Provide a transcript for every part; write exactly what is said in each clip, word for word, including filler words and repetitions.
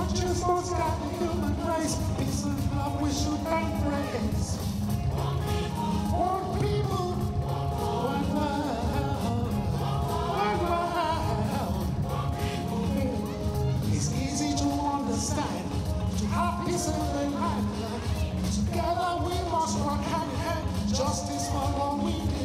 conscious most godly human race. Peace and love we should embrace. One people, one world, one world. It's easy to understand, to have peace in the land. Together we must work hand in hand. Justice for all we demand.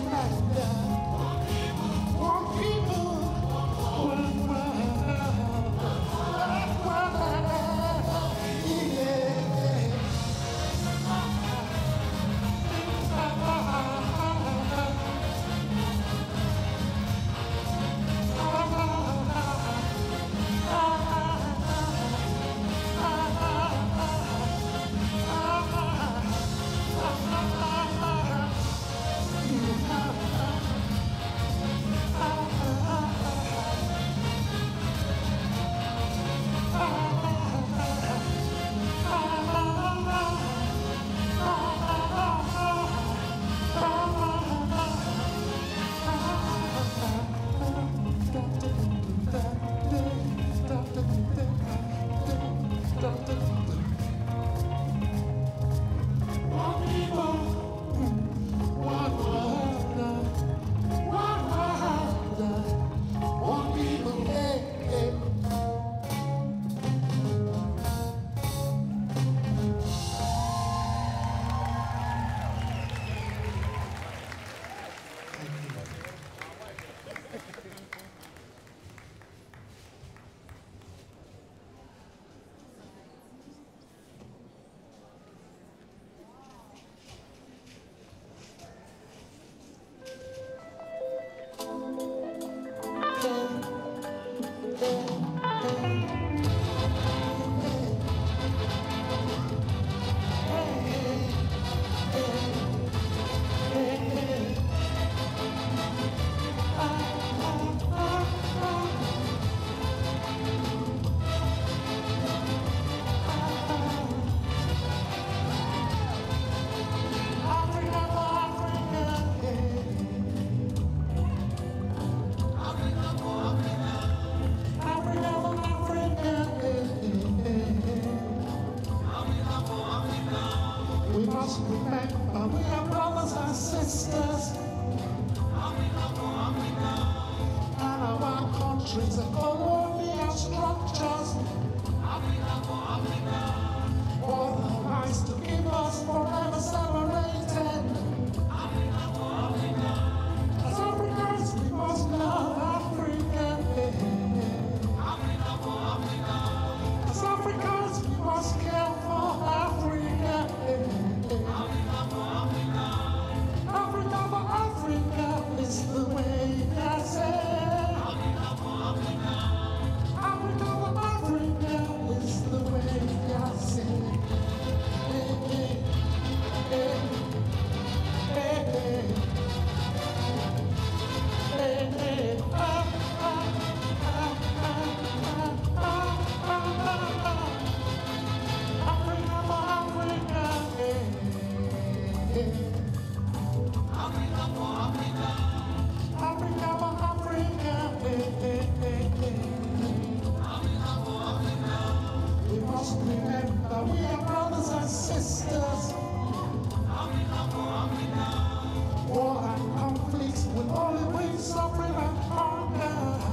Africa,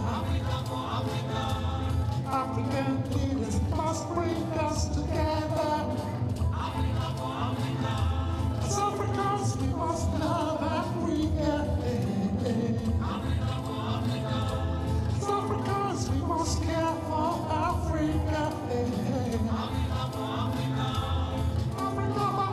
Africa, Africa, Africa, Africa,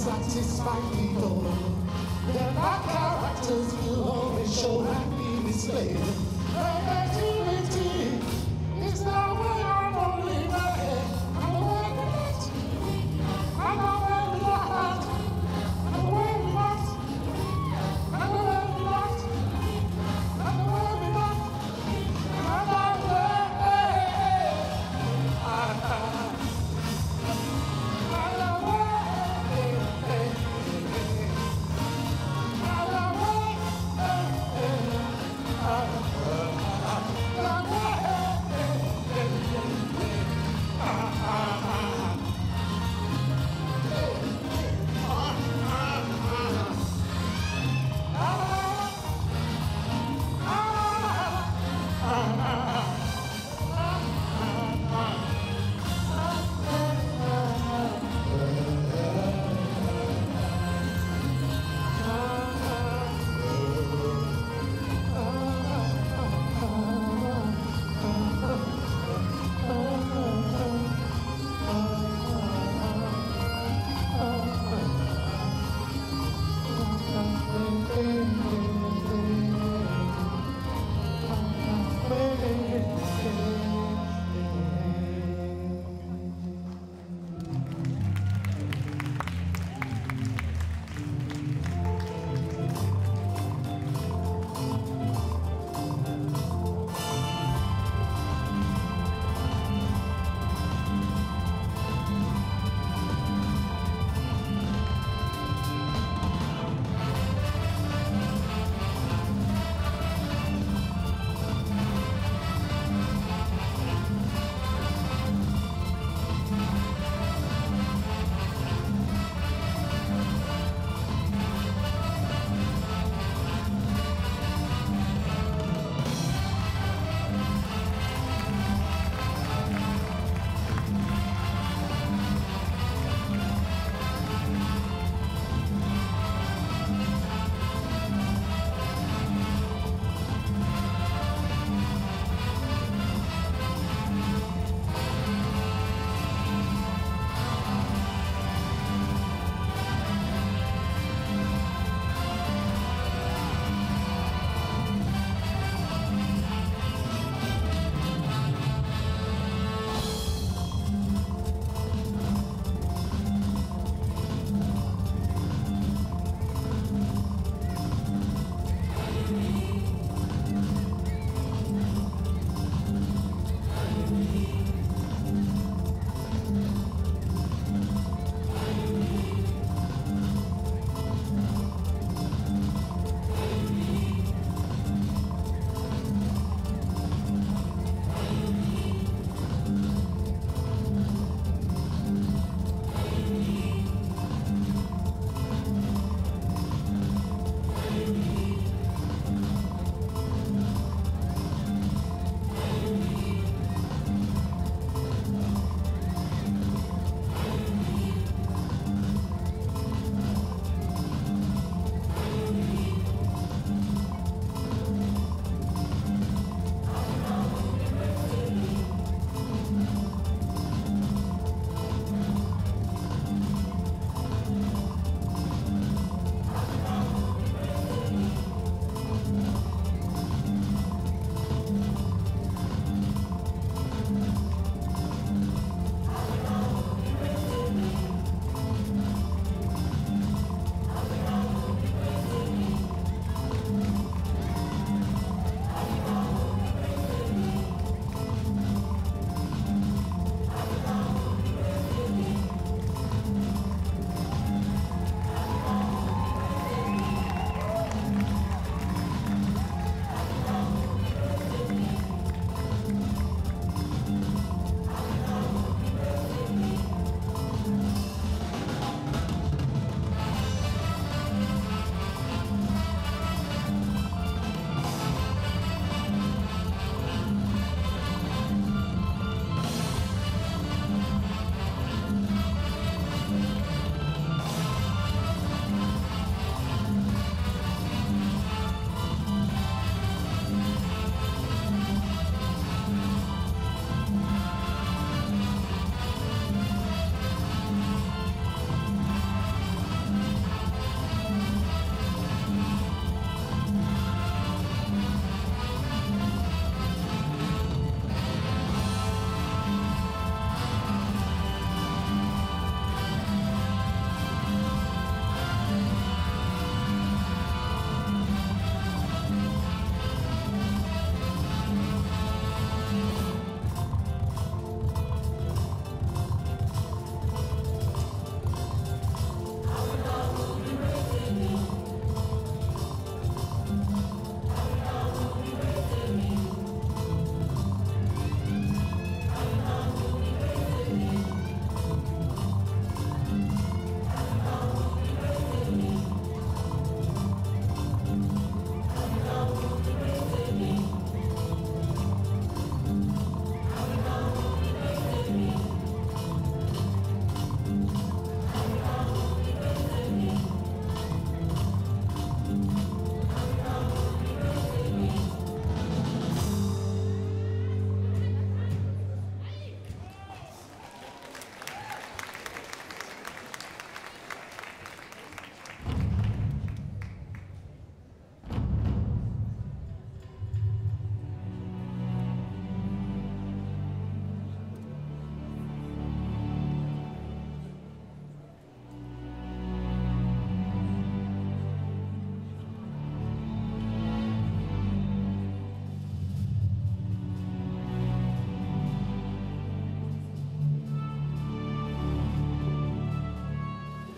satisfy people. Their bad characters will always show and be displayed. Their negativity is now way I'm only my head. I'm aware of that. I'm aware of that. I'm aware of that. I'm aware of that. I'm aware of that. I'm aware of that. I'm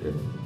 Yeah. Bye.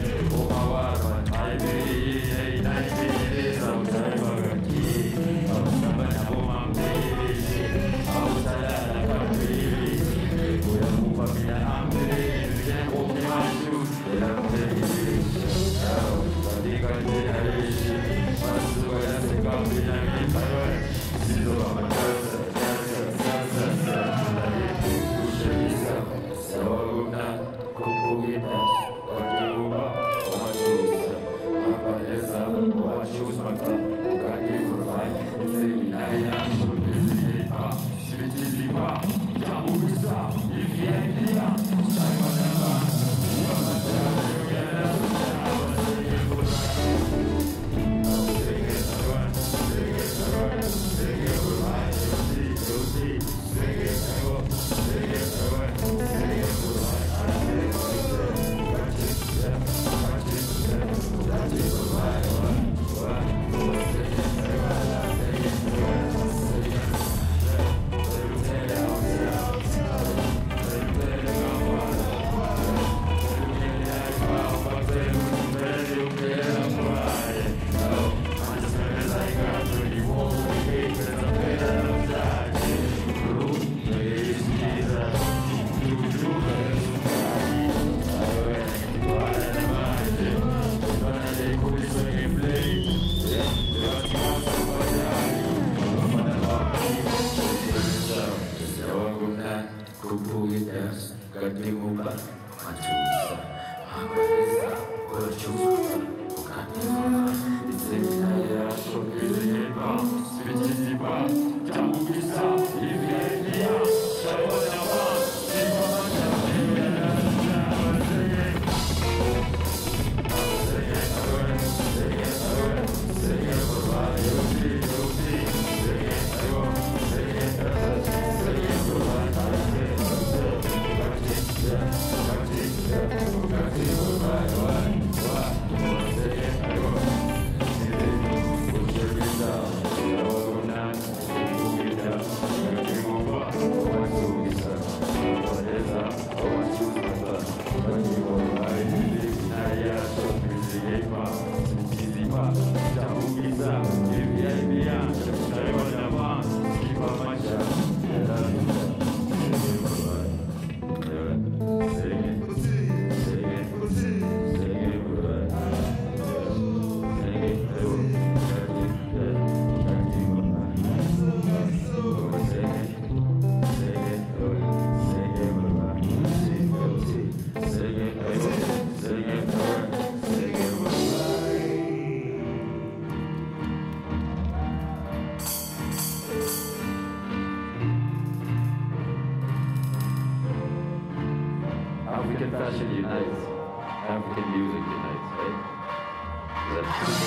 I African fashion unites, African music unites, right? Is that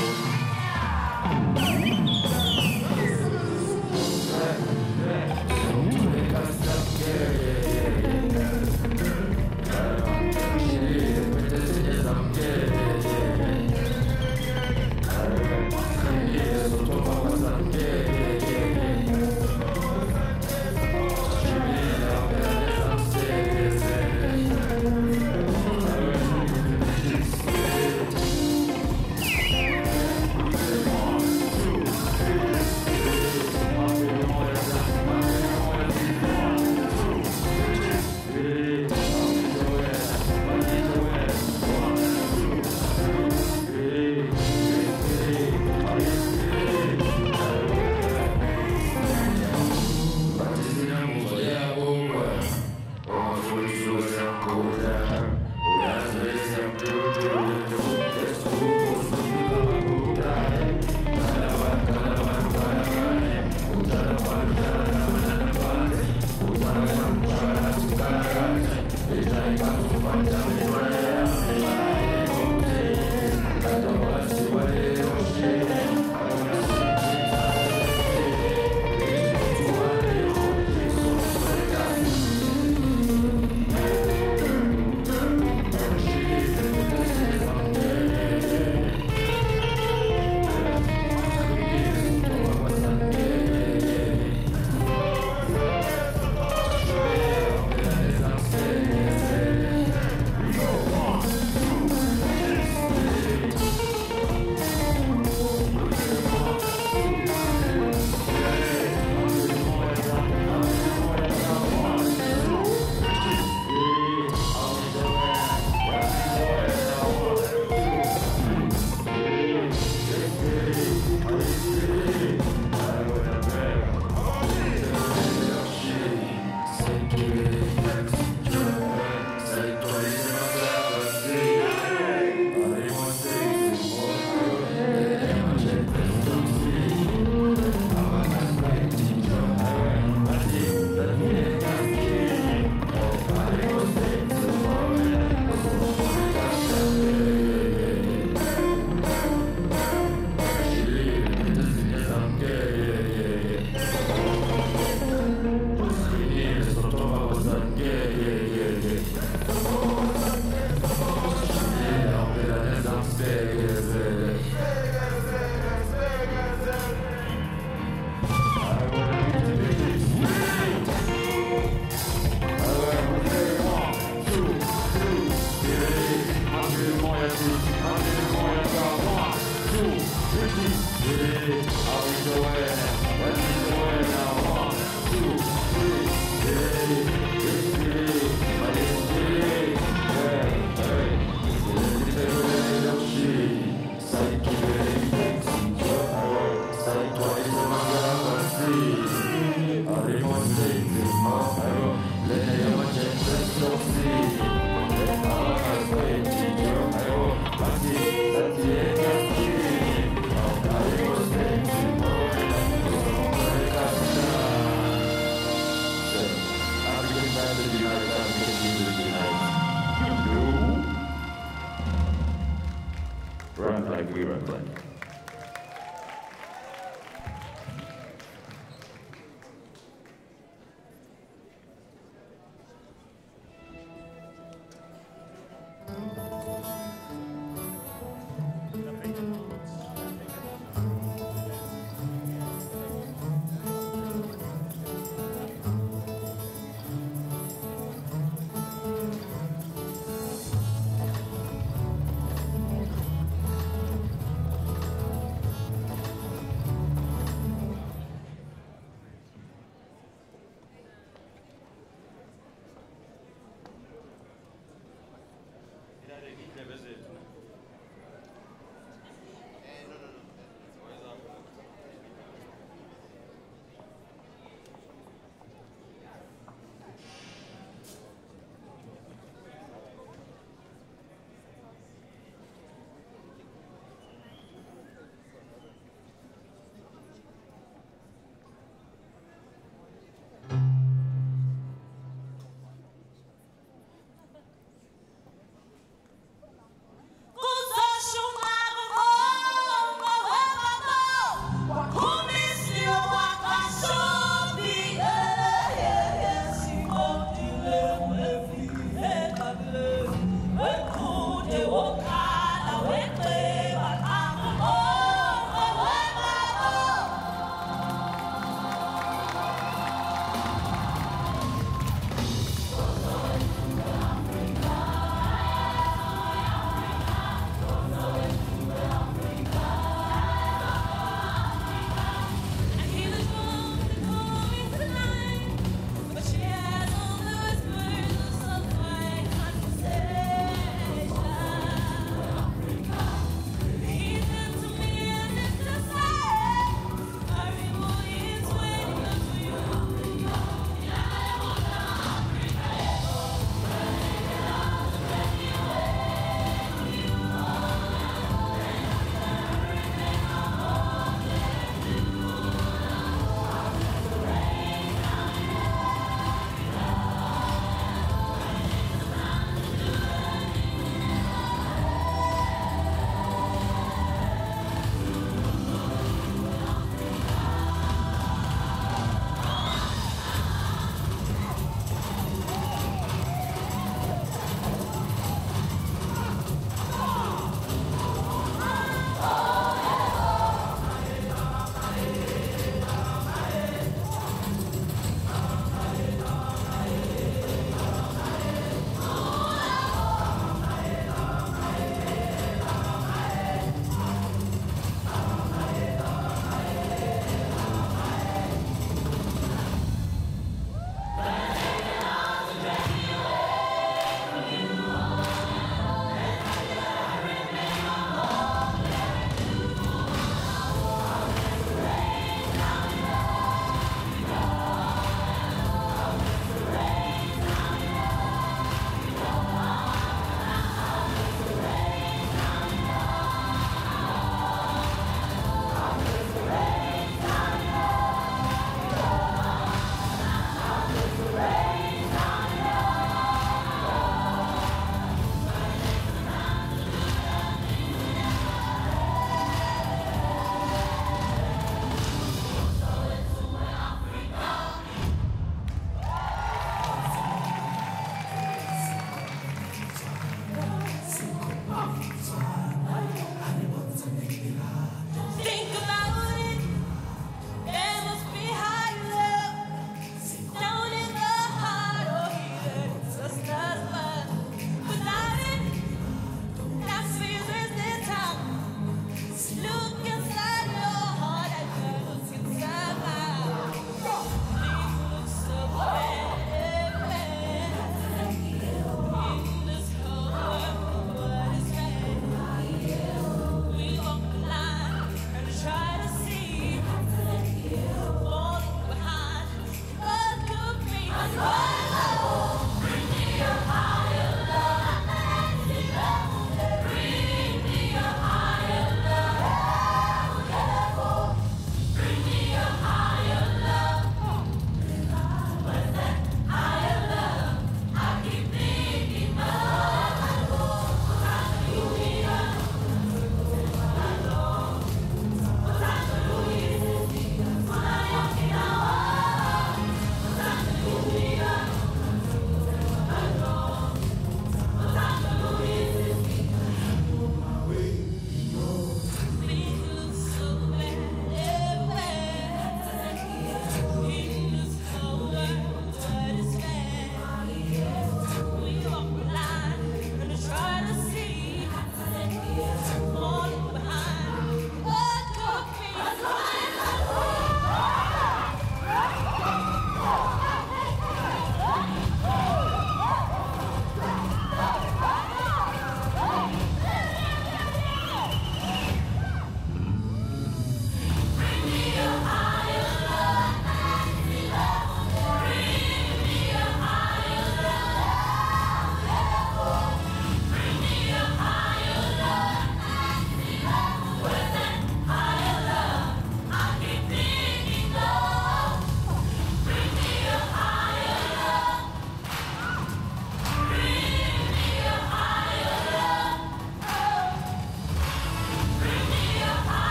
true?